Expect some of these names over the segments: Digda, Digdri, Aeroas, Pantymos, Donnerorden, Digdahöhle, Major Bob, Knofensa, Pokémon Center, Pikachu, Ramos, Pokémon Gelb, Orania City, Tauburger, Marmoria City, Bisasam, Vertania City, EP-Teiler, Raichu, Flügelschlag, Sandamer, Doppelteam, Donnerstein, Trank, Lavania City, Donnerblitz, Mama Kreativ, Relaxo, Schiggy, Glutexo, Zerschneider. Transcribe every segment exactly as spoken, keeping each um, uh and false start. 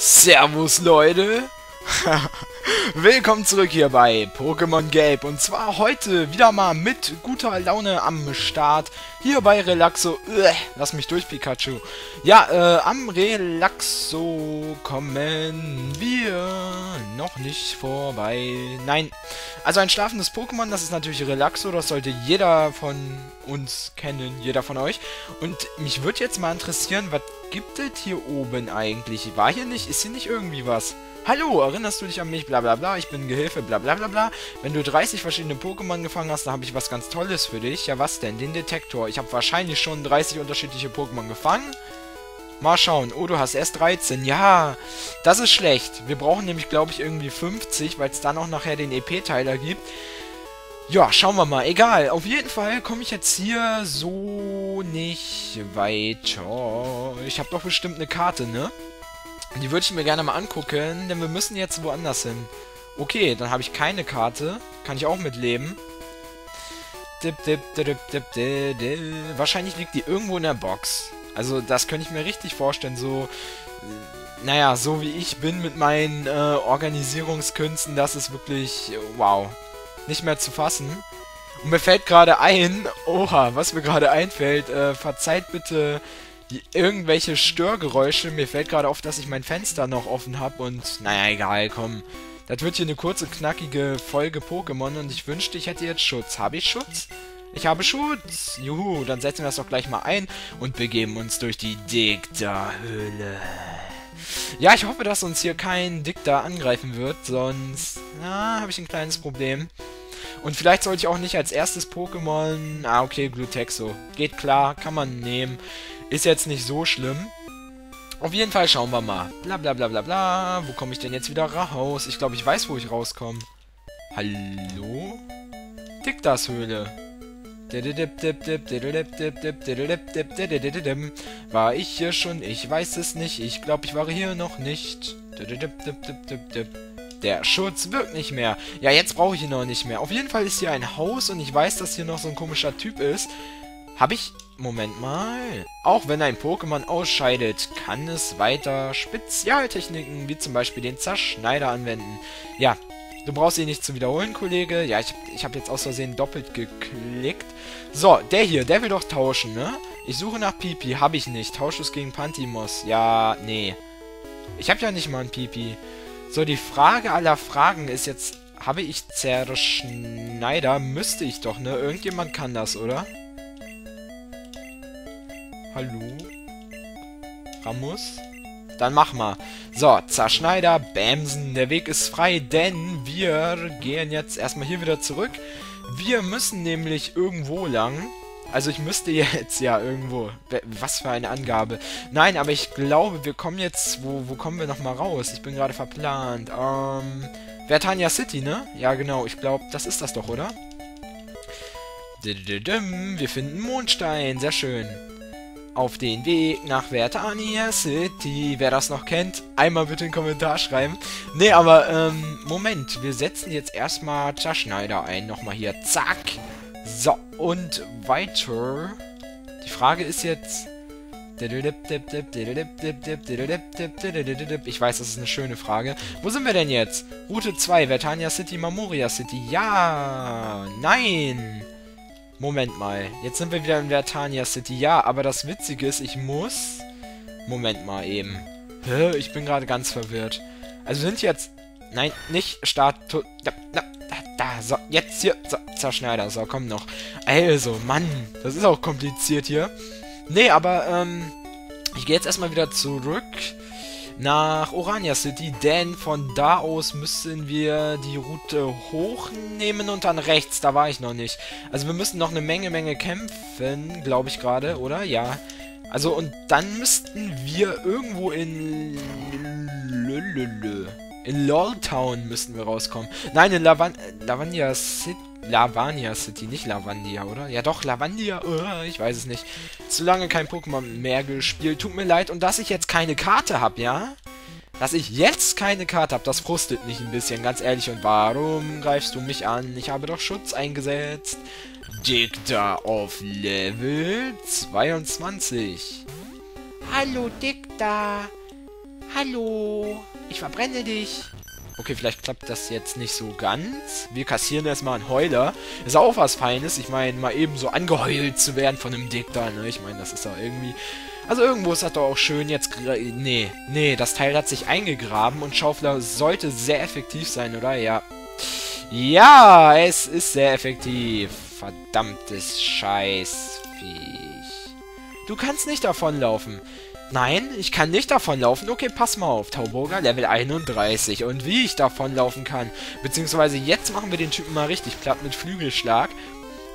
Servus Leute, willkommen zurück hier bei Pokémon Gelb und zwar heute wieder mal mit guter Laune am Start, hier bei Relaxo, Uäh, lass mich durch Pikachu, ja äh, am Relaxo kommen wir noch nicht vorbei, nein, also ein schlafendes Pokémon, das ist natürlich Relaxo, das sollte jeder von uns kennen, jeder von euch und mich würde jetzt mal interessieren, was gibt es hier oben eigentlich? War hier nicht? Ist hier nicht irgendwie was? Hallo, erinnerst du dich an mich? Blablabla, bla, bla. Ich bin Gehilfe, blablabla. Bla, bla. Wenn du dreißig verschiedene Pokémon gefangen hast, dann habe ich was ganz Tolles für dich. Ja, was denn? Den Detektor. Ich habe wahrscheinlich schon dreißig unterschiedliche Pokémon gefangen. Mal schauen. Oh, du hast erst dreizehn. Ja, das ist schlecht. Wir brauchen nämlich, glaube ich, irgendwie fünfzig, weil es dann auch nachher den E P-Teiler gibt. Ja, schauen wir mal. Egal. Auf jeden Fall komme ich jetzt hier so nicht weiter. Ich habe doch bestimmt eine Karte, ne? Die würde ich mir gerne mal angucken, denn wir müssen jetzt woanders hin. Okay, dann habe ich keine Karte. Kann ich auch mitleben. Dip, dip, dip, dip, dip, dip, dip. Wahrscheinlich liegt die irgendwo in der Box. Also das könnte ich mir richtig vorstellen, so... Naja, so wie ich bin mit meinen äh, Organisierungskünsten, das ist wirklich... Wow. Nicht mehr zu fassen. Und mir fällt gerade ein, oha, was mir gerade einfällt, äh, verzeiht bitte die, irgendwelche Störgeräusche. Mir fällt gerade auf, dass ich mein Fenster noch offen habe und naja, egal, komm. Das wird hier eine kurze, knackige Folge Pokémon und ich wünschte, ich hätte jetzt Schutz. Habe ich Schutz? Ich habe Schutz! Juhu, dann setzen wir das doch gleich mal ein und begeben uns durch die Digdahöhle. Ja, ich hoffe, dass uns hier kein Digda angreifen wird, sonst na, habe ich ein kleines Problem. Und vielleicht sollte ich auch nicht als erstes Pokémon... Ah, okay, Glutexo. Geht klar, kann man nehmen. Ist jetzt nicht so schlimm. Auf jeden Fall schauen wir mal. Bla bla bla bla bla. Wo komme ich denn jetzt wieder raus? Ich glaube, ich weiß, wo ich rauskomme. Hallo? Digdas Höhle. War ich hier schon? Ich weiß es nicht. Ich glaube, ich war hier noch nicht. Der Schutz wirkt nicht mehr. Ja, jetzt brauche ich ihn noch nicht mehr. Auf jeden Fall ist hier ein Haus und ich weiß, dass hier noch so ein komischer Typ ist. Habe ich... Moment mal. Auch wenn ein Pokémon ausscheidet, kann es weiter Spezialtechniken, wie zum Beispiel den Zerschneider, anwenden. Ja, du brauchst ihn nicht zu wiederholen, Kollege. Ja, ich, ich habe jetzt aus Versehen doppelt geklickt. So, der hier, der will doch tauschen, ne? Ich suche nach Pipi. Habe ich nicht. Tauschlos gegen Pantymos. Ja, nee. Ich habe ja nicht mal ein Pipi. So, die Frage aller Fragen ist jetzt, habe ich Zerschneider? Müsste ich doch, ne? Irgendjemand kann das, oder? Hallo? Ramos? Dann mach mal. So, Zerschneider, Bämsen. Der Weg ist frei, denn wir gehen jetzt erstmal hier wieder zurück. Wir müssen nämlich irgendwo lang. Also ich müsste jetzt ja irgendwo... Was für eine Angabe. Nein, aber ich glaube, wir kommen jetzt... Wo, wo kommen wir nochmal raus? Ich bin gerade verplant. Ähm... Vertania City, ne? Ja, genau. Ich glaube, das ist das doch, oder? Wir finden Mondstein. Sehr schön. Auf den Weg nach Vertania City. Wer das noch kennt, einmal bitte einen Kommentar schreiben. Ne, aber, ähm, Moment. Wir setzen jetzt erstmal Zerschneider ein. Nochmal hier. Zack. So, und weiter. Die Frage ist jetzt... Ich weiß, das ist eine schöne Frage. Wo sind wir denn jetzt? Route zwei, Vertania City, Marmoria City. Ja, nein. Moment mal, jetzt sind wir wieder in Vertania City. Ja, aber das Witzige ist, ich muss... Moment mal eben. Ich bin gerade ganz verwirrt. Also sind jetzt... Nein, nicht Start... Da, da, da, so, jetzt hier... So, Zerschneider, so, komm noch. Also, Mann, das ist auch kompliziert hier. Nee, aber, ähm... ich gehe jetzt erstmal wieder zurück nach Orania City, denn von da aus müssen wir die Route hochnehmen und dann rechts, da war ich noch nicht. Also wir müssen noch eine Menge, Menge kämpfen, glaube ich gerade, oder? Ja. Also und dann müssten wir irgendwo in... In Loltown müssten wir rauskommen. Nein, in Lavan Lavania City... Lavania City, nicht Lavandia, oder? Ja doch, Lavandia, uh, ich weiß es nicht. Zu lange kein Pokémon mehr gespielt, tut mir leid. Und dass ich jetzt keine Karte habe, ja? Dass ich jetzt keine Karte habe, das frustet mich ein bisschen, ganz ehrlich. Und warum greifst du mich an? Ich habe doch Schutz eingesetzt. Digda auf Level zweiundzwanzig. Hallo Digda. Hallo, ich verbrenne dich. Okay, vielleicht klappt das jetzt nicht so ganz. Wir kassieren erstmal einen Heuler. Ist auch was Feines. Ich meine, mal eben so angeheult zu werden von einem Digda, ne? Ich meine, das ist doch irgendwie... Also irgendwo ist das doch auch schön jetzt... Nee, nee, das Teil hat sich eingegraben und Schaufler sollte sehr effektiv sein, oder? Ja. Ja, es ist sehr effektiv. Verdammtes Scheißviech. Du kannst nicht davonlaufen. Nein, ich kann nicht davonlaufen. Okay, pass mal auf. Tauburger, Level einunddreißig. Und wie ich davonlaufen kann. Beziehungsweise jetzt machen wir den Typen mal richtig platt mit Flügelschlag.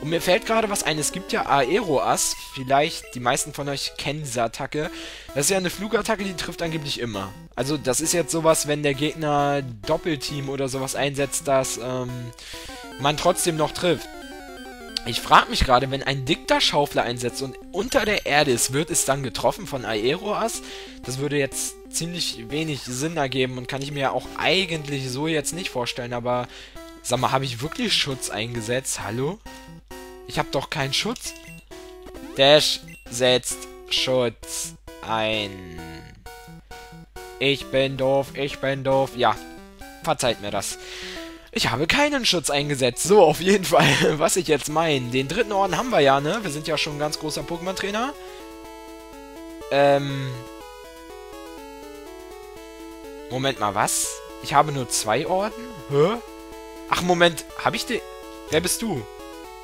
Und mir fällt gerade was ein. Es gibt ja Aeroas. Vielleicht, die meisten von euch kennen diese Attacke. Das ist ja eine Flugattacke, die trifft angeblich immer. Also das ist jetzt sowas, wenn der Gegner Doppelteam oder sowas einsetzt, dass ähm, man trotzdem noch trifft. Ich frage mich gerade, wenn ein dicker Schaufler einsetzt und unter der Erde ist, wird es dann getroffen von Aeroas? Das würde jetzt ziemlich wenig Sinn ergeben und kann ich mir ja auch eigentlich so jetzt nicht vorstellen, aber sag mal, habe ich wirklich Schutz eingesetzt? Hallo? Ich habe doch keinen Schutz. Dash setzt Schutz ein. Ich bin doof, ich bin doof. Ja, verzeiht mir das. Ich habe keinen Schutz eingesetzt. So, auf jeden Fall, was ich jetzt meine. Den dritten Orden haben wir ja, ne? Wir sind ja schon ein ganz großer Pokémon-Trainer. Ähm... Moment mal, was? Ich habe nur zwei Orden? Hä? Ach, Moment, habe ich den... Wer bist du?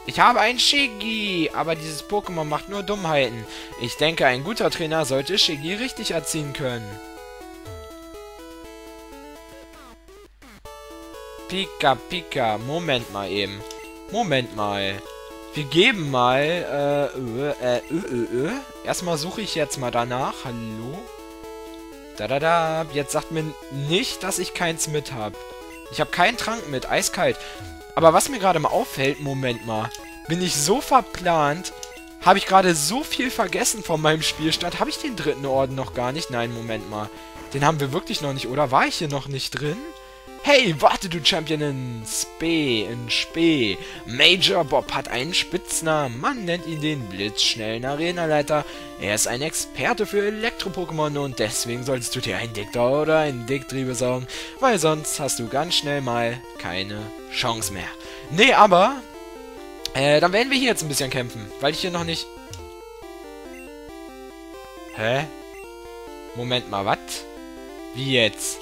Ich habe einen Schiggy, aber dieses Pokémon macht nur Dummheiten. Ich denke, ein guter Trainer sollte Schiggy richtig erziehen können. Pika, Pika. Moment mal eben. Moment mal. Wir geben mal... Äh, äh, äh, äh, Erstmal suche ich jetzt mal danach. Hallo? Da, da, da. Jetzt sagt mir nicht, dass ich keins mit habe. Ich habe keinen Trank mit. Eiskalt. Aber was mir gerade mal auffällt... Moment mal. Bin ich so verplant? Habe ich gerade so viel vergessen von meinem Spielstand? Habe ich den dritten Orden noch gar nicht? Nein, Moment mal. Den haben wir wirklich noch nicht, oder? War ich hier noch nicht drin? Hey, warte du Champion in Spee, in Spee. Major Bob hat einen Spitznamen. Man nennt ihn den blitzschnellen Arenaleiter. Er ist ein Experte für Elektro-Pokémon und deswegen solltest du dir einen Digda oder einen Digdri besorgen, weil sonst hast du ganz schnell mal keine Chance mehr. Nee, aber, äh, dann werden wir hier jetzt ein bisschen kämpfen, weil ich hier noch nicht... Hä? Moment mal, was? Wie jetzt?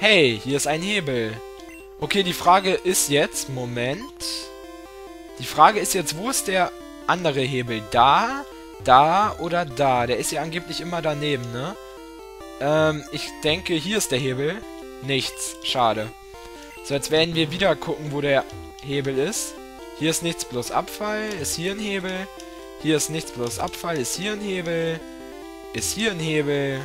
Hey, hier ist ein Hebel. Okay, die Frage ist jetzt... Moment. Die Frage ist jetzt, wo ist der andere Hebel? Da, da oder da? Der ist ja angeblich immer daneben, ne? Ähm, ich denke, hier ist der Hebel. Nichts. Schade. So, jetzt werden wir wieder gucken, wo der Hebel ist. Hier ist nichts, bloß Abfall. Ist hier ein Hebel. Hier ist nichts, bloß Abfall. Ist hier ein Hebel. Ist hier ein Hebel.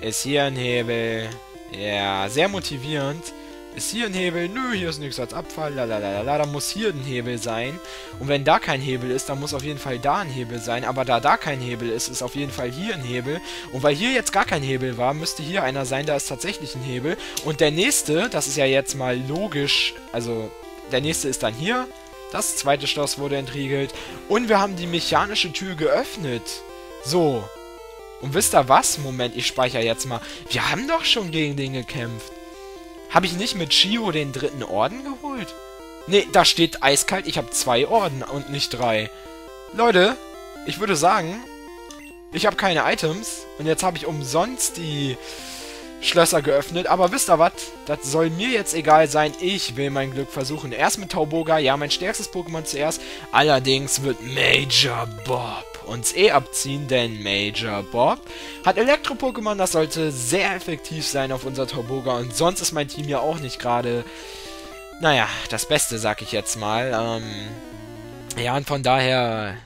Ist hier ein Hebel. Ja, sehr motivierend. Ist hier ein Hebel? Nö, hier ist nichts als Abfall. Lalalala, da muss hier ein Hebel sein. Und wenn da kein Hebel ist, dann muss auf jeden Fall da ein Hebel sein. Aber da da kein Hebel ist, ist auf jeden Fall hier ein Hebel. Und weil hier jetzt gar kein Hebel war, müsste hier einer sein, da ist tatsächlich ein Hebel. Und der nächste, das ist ja jetzt mal logisch, also der nächste ist dann hier. Das zweite Schloss wurde entriegelt. Und wir haben die mechanische Tür geöffnet. So. Und wisst ihr was? Moment, ich speichere jetzt mal. Wir haben doch schon gegen den gekämpft. Habe ich nicht mit Shio den dritten Orden geholt? Ne, da steht eiskalt, ich habe zwei Orden und nicht drei. Leute, ich würde sagen, ich habe keine Items. Und jetzt habe ich umsonst die Schlösser geöffnet. Aber wisst ihr was? Das soll mir jetzt egal sein. Ich will mein Glück versuchen. Erst mit Tauburger, ja, mein stärkstes Pokémon zuerst. Allerdings wird Major Bob uns eh abziehen, denn Major Bob hat Elektro-Pokémon, das sollte sehr effektiv sein auf unser Tauburger und sonst ist mein Team ja auch nicht gerade, naja, das Beste, sag ich jetzt mal, ähm, ja, und von daher,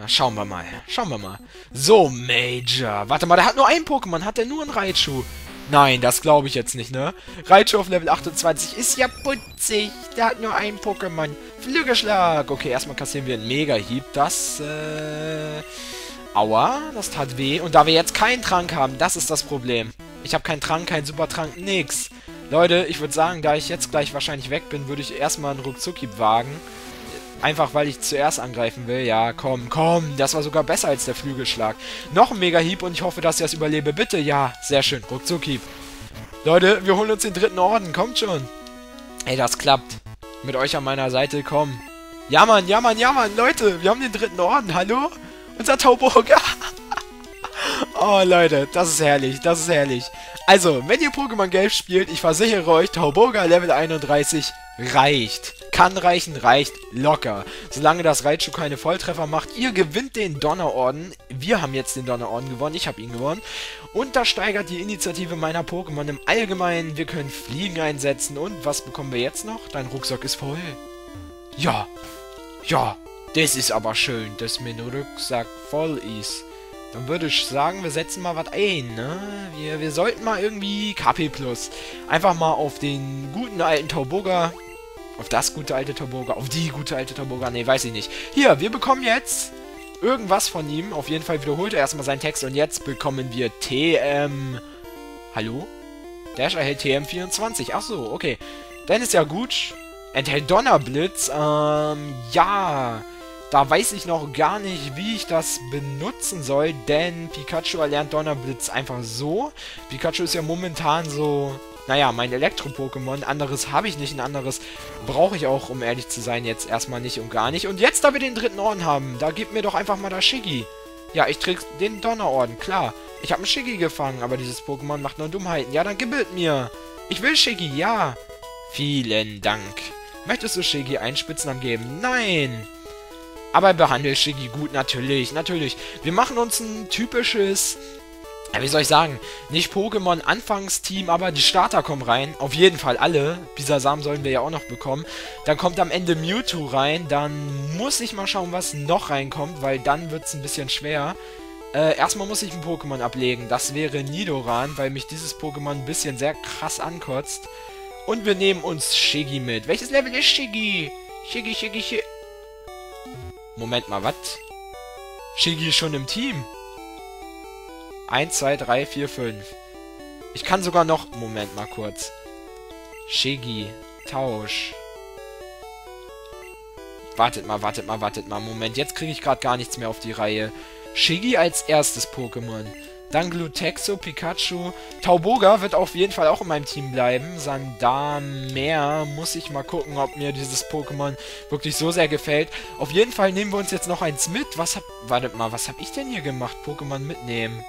ja, schauen wir mal, schauen wir mal. So, Major, warte mal, der hat nur ein Pokémon, hat der nur ein Raichu? Nein, das glaube ich jetzt nicht, ne? Raichu auf Level achtundzwanzig ist ja putzig. Der hat nur ein Pokémon. Flügelschlag. Okay, erstmal kassieren wir einen Mega Hieb. Das, äh... aua, das tat weh. Und da wir jetzt keinen Trank haben, das ist das Problem. Ich habe keinen Trank, keinen Supertrank, nix. Leute, ich würde sagen, da ich jetzt gleich wahrscheinlich weg bin, würde ich erstmal einen Ruckzuckhieb wagen. Einfach, weil ich zuerst angreifen will. Ja, komm, komm. Das war sogar besser als der Flügelschlag. Noch ein Mega-Hieb und ich hoffe, dass ich das überlebe. Bitte, ja. Sehr schön. Ruckzuck-Hieb. Leute, wir holen uns den dritten Orden. Kommt schon. Ey, das klappt. Mit euch an meiner Seite. Komm. Ja, Mann, ja, Mann, ja, Mann. Leute, wir haben den dritten Orden. Hallo? Unser Tauburger. Oh, Leute, das ist herrlich, das ist herrlich. Also, wenn ihr Pokémon Gelb spielt, ich versichere euch, Tauburger Level einunddreißig reicht. Kann reichen, reicht locker. Solange das Raichu keine Volltreffer macht, ihr gewinnt den Donnerorden. Wir haben jetzt den Donnerorden gewonnen, ich habe ihn gewonnen. Und das steigert die Initiative meiner Pokémon im Allgemeinen. Wir können Fliegen einsetzen. Und was bekommen wir jetzt noch? Dein Rucksack ist voll. Ja, ja, das ist aber schön, dass mein Rucksack voll ist. Dann würde ich sagen, wir setzen mal was ein, ne? Wir, wir sollten mal irgendwie K P Plus. Einfach mal auf den guten alten Tauburger. Auf das gute alte Tauburger. Auf die gute alte Tauburger. Ne, weiß ich nicht. Hier, wir bekommen jetzt irgendwas von ihm. Auf jeden Fall wiederholt er erstmal seinen Text. Und jetzt bekommen wir T M... Hallo? Dash erhält T M vierundzwanzig. Ach so, okay. Dann ist ja gut. Enthält Donnerblitz. Ähm, ja... Da weiß ich noch gar nicht, wie ich das benutzen soll, denn Pikachu erlernt Donnerblitz einfach so. Pikachu ist ja momentan so, naja, mein Elektro-Pokémon. Anderes habe ich nicht, ein anderes brauche ich auch, um ehrlich zu sein, jetzt erstmal nicht und gar nicht. Und jetzt, da wir den dritten Orden haben, da gebt mir doch einfach mal das Schiggy. Ja, ich träg den Donnerorden, klar. Ich habe einen Schiggy gefangen, aber dieses Pokémon macht nur Dummheiten. Ja, dann gibbelt mir. Ich will Schiggy, ja. Vielen Dank. Möchtest du Schiggy einen Spitznamen geben? Nein. Aber behandelt Schiggy gut, natürlich, natürlich. Wir machen uns ein typisches, wie soll ich sagen, nicht Pokémon-Anfangsteam, aber die Starter kommen rein. Auf jeden Fall alle. Bisasam sollen wir ja auch noch bekommen. Dann kommt am Ende Mewtwo rein. Dann muss ich mal schauen, was noch reinkommt, weil dann wird es ein bisschen schwer. Äh, erstmal muss ich ein Pokémon ablegen. Das wäre Nidoran, weil mich dieses Pokémon ein bisschen sehr krass ankotzt. Und wir nehmen uns Schiggy mit. Welches Level ist Schiggy? Schiggy, Schiggy, Schiggy. Moment mal, was? Schiggy ist schon im Team. eins, zwei, drei, vier, fünf. Ich kann sogar noch... Moment mal kurz. Schiggy. Tausch. Wartet mal, wartet mal, wartet mal. Moment, jetzt kriege ich gerade gar nichts mehr auf die Reihe. Schiggy als erstes Pokémon. Dann Glutexo, Pikachu. Tauburger wird auf jeden Fall auch in meinem Team bleiben. Sandamer muss ich mal gucken, ob mir dieses Pokémon wirklich so sehr gefällt. Auf jeden Fall nehmen wir uns jetzt noch eins mit. Was hab... Wartet mal, was hab ich denn hier gemacht? Pokémon mitnehmen.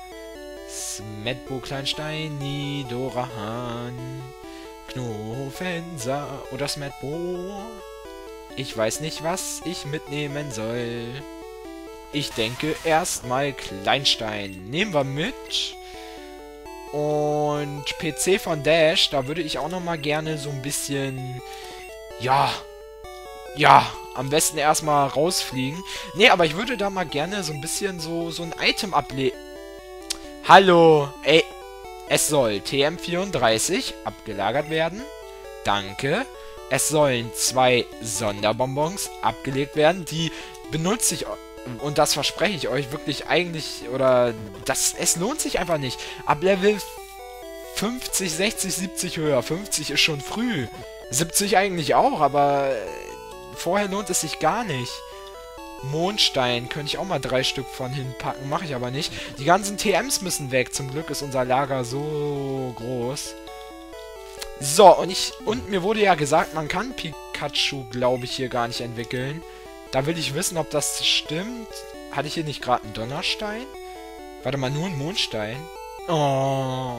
Smettbo, Kleinstein, Nidoran, Knofensa oder Smettbo. Ich weiß nicht, was ich mitnehmen soll. Ich denke, erstmal Kleinstein. Nehmen wir mit. Und P C von Dash, da würde ich auch nochmal gerne so ein bisschen... Ja. Ja, am besten erstmal rausfliegen. Nee, aber ich würde da mal gerne so ein bisschen so, so ein Item ablegen. Hallo. Ey, es soll T M vierunddreißig abgelagert werden. Danke. Es sollen zwei Sonderbonbons abgelegt werden. Die benutze ich... Und das verspreche ich euch wirklich eigentlich, oder, das, es lohnt sich einfach nicht. Ab Level fünfzig, sechzig, siebzig höher. fünfzig ist schon früh. siebzig eigentlich auch, aber vorher lohnt es sich gar nicht. Mondstein, könnte ich auch mal drei Stück von hinpacken, mache ich aber nicht. Die ganzen T Ms müssen weg, zum Glück ist unser Lager so groß. So, und ich, und mir wurde ja gesagt, man kann Pikachu, glaube ich, hier gar nicht entwickeln. Da will ich wissen, ob das stimmt. Hatte ich hier nicht gerade einen Donnerstein? Warte mal, nur einen Mondstein? Oh.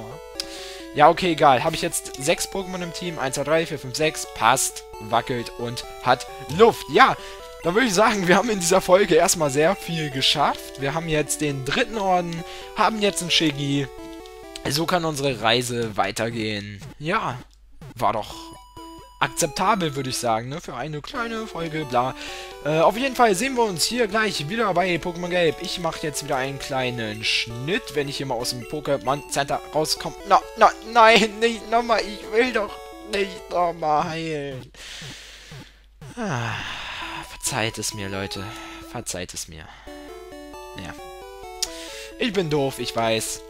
Ja, okay, egal. Habe ich jetzt sechs Pokémon im Team. eins, zwei, drei, vier, fünf, sechs. Passt, wackelt und hat Luft. Ja, dann würde ich sagen, wir haben in dieser Folge erstmal sehr viel geschafft. Wir haben jetzt den dritten Orden, haben jetzt einen Schiggy. So kann unsere Reise weitergehen. Ja, war doch... akzeptabel, würde ich sagen, ne? Für eine kleine Folge, bla. Äh, auf jeden Fall sehen wir uns hier gleich wieder bei Pokémon Gelb. Ich mache jetzt wieder einen kleinen Schnitt, wenn ich hier mal aus dem Pokémon Center rauskomme. Na, na, nein, nicht nochmal. Ich will doch nicht nochmal heilen. Ah, verzeiht es mir, Leute. Verzeiht es mir. Ja. Ich bin doof, ich weiß.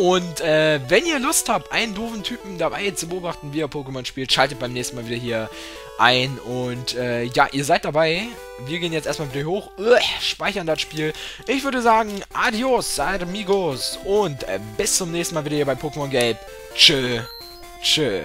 Und äh, wenn ihr Lust habt, einen doofen Typen dabei zu beobachten, wie er Pokémon spielt, schaltet beim nächsten Mal wieder hier ein. Und äh, ja, ihr seid dabei. Wir gehen jetzt erstmal wieder hoch, Uäh, speichern das Spiel. Ich würde sagen, adios, amigos. Und äh, bis zum nächsten Mal wieder hier bei Pokémon Gelb. Tschö, tschö.